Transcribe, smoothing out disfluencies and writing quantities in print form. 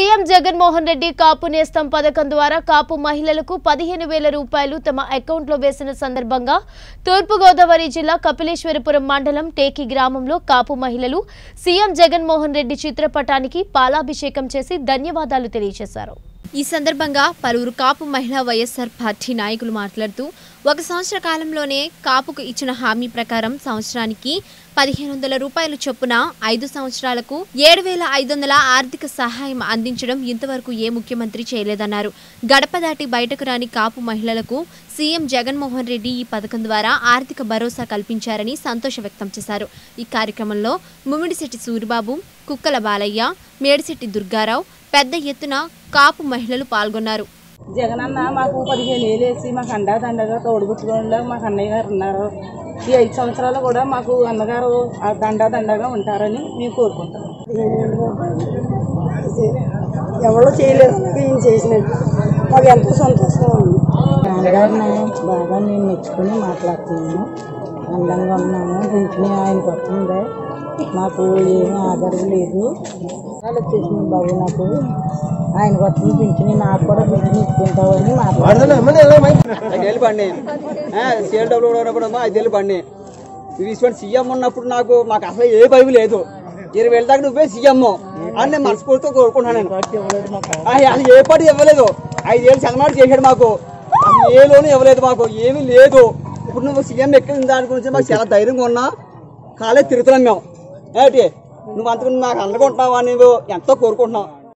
CM Jagan Mohan Reddy Kapu Nestham పథకం ద్వారా కాపు మహిళలకు 15,000 రూపాయలు తమ అకౌంట్లో వేసిన సందర్భంగా తూర్పు గోదావరి జిల్లా కపిలేశ్వరపురం మండలం టేకి గ్రామంలో కాపు మహిళలు సీఎం జగన్ మోహన్ రెడ్డి చిత్రపటానికి పాలాభిషేకం చేసి ధన్యవాదాలు తెలియజేశారు. ఈ సందర్భంగా పలువురు కాపు మహిళా వైఎస్ఆర్ పార్టీ నాయకులు మాట్లాడుతూ ఒక సంవత్సర కాలంలోనే కాపుకు ఇచ్చిన హామీ ప్రకారం సంవత్సరానికి 1,500 రూపాయలు చొప్పున 5 సంవత్సరాలకు 7,500 ఆర్థిక సహాయం అందించడం ఇంతవరకు ఏ ముఖ్యమంత్రి చేయలేదన్నారు. గడప దాటి బయటకు రాని కాపు మహిళలకు సీఎం జగన్మోహన్ రెడ్డి ఈ పథకం ద్వారా ఆర్థిక భరోసా కల్పించారని సంతోషం వ్యక్తం చేశారు. ఈ కార్యక్రమంలో ముమ్మిడిశెట్టి సూరిబాబు, కుక్కల బాలయ్య, మేడిశెట్టి దుర్గారావు పెద్ద ఎత్తున కాపు మహిళలు పాల్గొన్నారు. జగనన్న మాకు 15,000 వేసి మాకు అండగా తోడుగుట్టుకోండా మాకు అన్నయ్య గారు ఉన్నారు. ఈ 5 సంవత్సరాలు కూడా మాకు అన్నగారు దండగా ఉంటారని మేము కోరుకుంటాం. ఎవరో చేయలేదు చేసినట్టు మాకు ఎంతో సంతోషంగా ఉంది. నాన్నగారిని బాగా నేను మెచ్చుకొని మాట్లాడుతున్నాను. అందంగా ఉన్నాము, ఇంటిని ఆయన పడుతుంది. మాకు ఏమీ ఆధారం లేదు. వచ్చేసింది బాబు, నాకు ఆయన వస్తుంది పింఛని, నాకు కూడా పింఛని ఇచ్చుకుంటామని మాట్లాడుతున్నాను. సీఎం ఉన్నప్పుడు మాకు అసలు ఏ భయం లేదు. 20,000 దాకా నువ్వే సీఎం అని నేను మనస్ఫూర్తితో కోరుకుంటున్నాను. అసలు ఏ పార్టీ ఇవ్వలేదు. 5 ఏళ్ళు చంద్రబాబు చేశాడు, మాకు ఏ లోను ఇవ్వలేదు, మాకు ఏమీ లేదు. ఇప్పుడు నువ్వు సీఎం ఎక్కడ దాని గురించి మాకు చాలా ధైర్యంగా ఉన్నా కాలేజ్ తిరుగుతున్నాం మేము. ఏంటి నువ్వు అంతకు నాకు అనుకుంటున్నావా, నువ్వు ఎంతో కోరుకుంటున్నావు.